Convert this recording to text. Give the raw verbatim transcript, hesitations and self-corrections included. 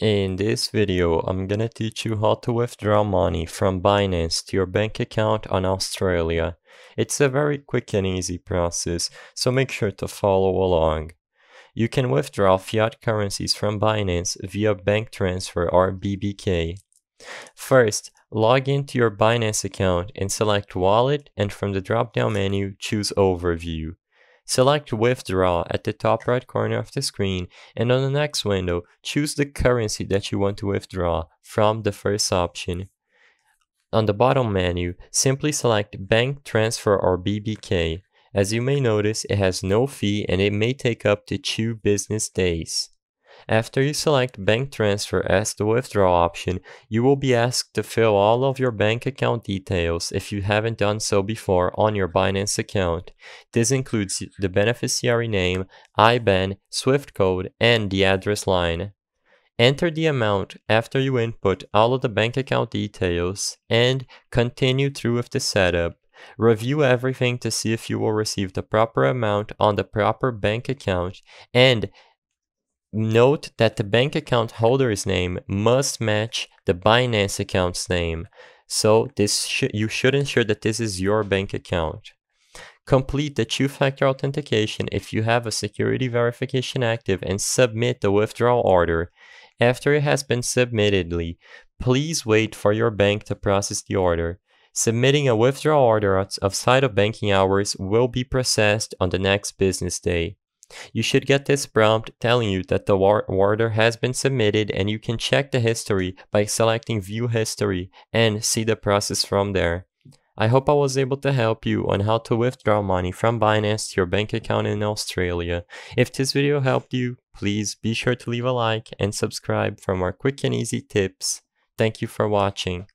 In this video, I'm gonna teach you how to withdraw money from Binance to your bank account on Australia. It's a very quick and easy process, so make sure to follow along. You can withdraw fiat currencies from Binance via bank transfer or B B K. First, log into your Binance account and select Wallet, and from the drop-down menu, choose Overview. Select Withdraw at the top right corner of the screen, and on the next window, choose the currency that you want to withdraw from the first option. On the bottom menu, simply select Bank Transfer or B B K. As you may notice, it has no fee and it may take up to two business days. After you select Bank Transfer as the withdrawal option, you will be asked to fill all of your bank account details if you haven't done so before on your Binance account. This includes the beneficiary name, I B A N, SWIFT code, and the address line. Enter the amount after you input all of the bank account details and continue through with the setup. Review everything to see if you will receive the proper amount on the proper bank account, and note that the bank account holder's name must match the Binance account's name, so this sh you should ensure that this is your bank account. Complete the two-factor authentication if you have a security verification active and submit the withdrawal order. After it has been submitted, please wait for your bank to process the order. Submitting a withdrawal order outside of banking hours will be processed on the next business day. You should get this prompt telling you that the order has been submitted, and you can check the history by selecting View History and see the process from there. I hope I was able to help you on how to withdraw money from Binance to your bank account in Australia. If this video helped you, please be sure to leave a like and subscribe for more quick and easy tips. Thank you for watching.